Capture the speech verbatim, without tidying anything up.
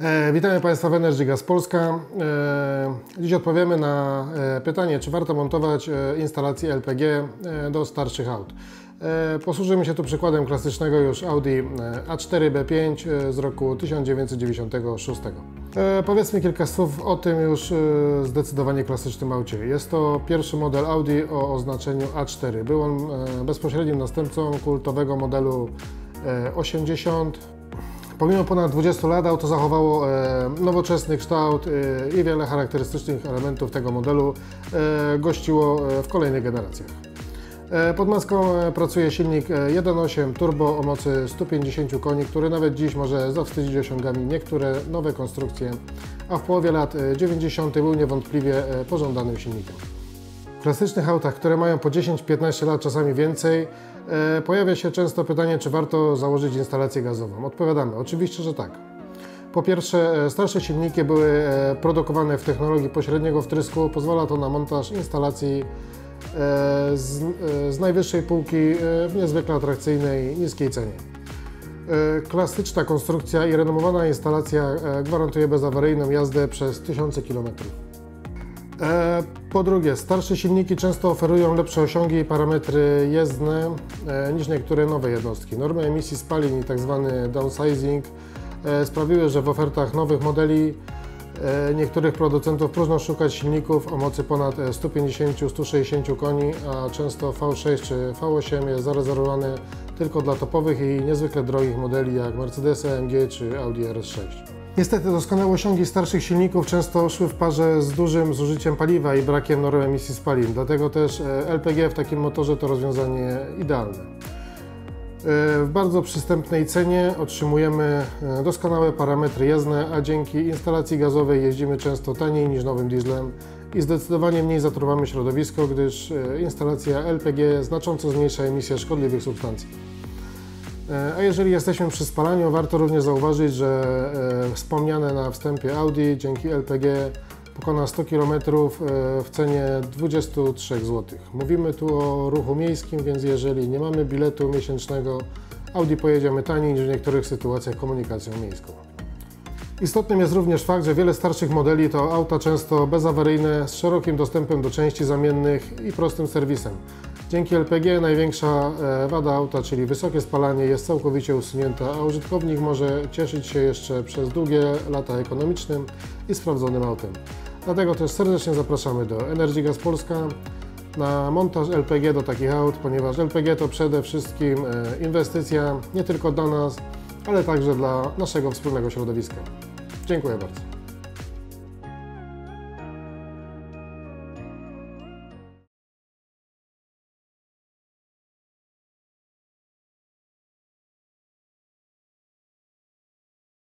E, witamy Państwa w Energy Gaz Polska. E, dziś odpowiemy na e, pytanie, czy warto montować e, instalacje L P G e, do starszych aut. E, posłużymy się tu przykładem klasycznego już Audi A cztery B pięć e, z roku tysiąc dziewięćset dziewięćdziesiątego szóstego. E, powiedzmy kilka słów o tym już e, zdecydowanie klasycznym aucie. Jest to pierwszy model Audi o oznaczeniu A cztery. Był on e, bezpośrednim następcą kultowego modelu e, osiemdziesiąt. Pomimo ponad dwudziestu lat auto zachowało nowoczesny kształt i wiele charakterystycznych elementów tego modelu gościło w kolejnych generacjach. Pod maską pracuje silnik jeden osiem turbo o mocy stu pięćdziesięciu koni, który nawet dziś może zawstydzić osiągami niektóre nowe konstrukcje, a w połowie lat dziewięćdziesiątych był niewątpliwie pożądanym silnikiem. W klasycznych autach, które mają po dziesięć, piętnaście lat, czasami więcej, e, pojawia się często pytanie, czy warto założyć instalację gazową. Odpowiadamy, oczywiście, że tak. Po pierwsze, starsze silniki były produkowane w technologii pośredniego wtrysku. Pozwala to na montaż instalacji e, z, e, z najwyższej półki w niezwykle atrakcyjnej, niskiej cenie. E, klasyczna konstrukcja i renomowana instalacja gwarantuje bezawaryjną jazdę przez tysiące kilometrów. Po drugie, starsze silniki często oferują lepsze osiągi i parametry jezdne niż niektóre nowe jednostki. Normy emisji spalin i tzw. downsizing sprawiły, że w ofertach nowych modeli niektórych producentów próżno szukać silników o mocy ponad stu pięćdziesięciu do stu sześćdziesięciu koni, a często V sześć czy V osiem jest zarezerwowany tylko dla topowych i niezwykle drogich modeli jak Mercedes A M G czy Audi R S sześć. Niestety doskonałe osiągi starszych silników często szły w parze z dużym zużyciem paliwa i brakiem norm emisji spalin, dlatego też L P G w takim motorze to rozwiązanie idealne. W bardzo przystępnej cenie otrzymujemy doskonałe parametry jezdne, a dzięki instalacji gazowej jeździmy często taniej niż nowym dieslem i zdecydowanie mniej zatruwamy środowisko, gdyż instalacja L P G znacząco zmniejsza emisję szkodliwych substancji. A jeżeli jesteśmy przy spalaniu, warto również zauważyć, że wspomniane na wstępie Audi dzięki L P G pokona sto kilometrów w cenie dwudziestu trzech złotych. Mówimy tu o ruchu miejskim, więc jeżeli nie mamy biletu miesięcznego, Audi pojedziemy taniej niż w niektórych sytuacjach komunikacją miejską. Istotnym jest również fakt, że wiele starszych modeli to auta często bezawaryjne, z szerokim dostępem do części zamiennych i prostym serwisem. Dzięki L P G największa wada auta, czyli wysokie spalanie, jest całkowicie usunięta, a użytkownik może cieszyć się jeszcze przez długie lata ekonomicznym i sprawdzonym autem. Dlatego też serdecznie zapraszamy do Energy Gaz Polska na montaż L P G do takich aut, ponieważ L P G to przede wszystkim inwestycja nie tylko dla nas, ale także dla naszego wspólnego środowiska. Dziękuję bardzo.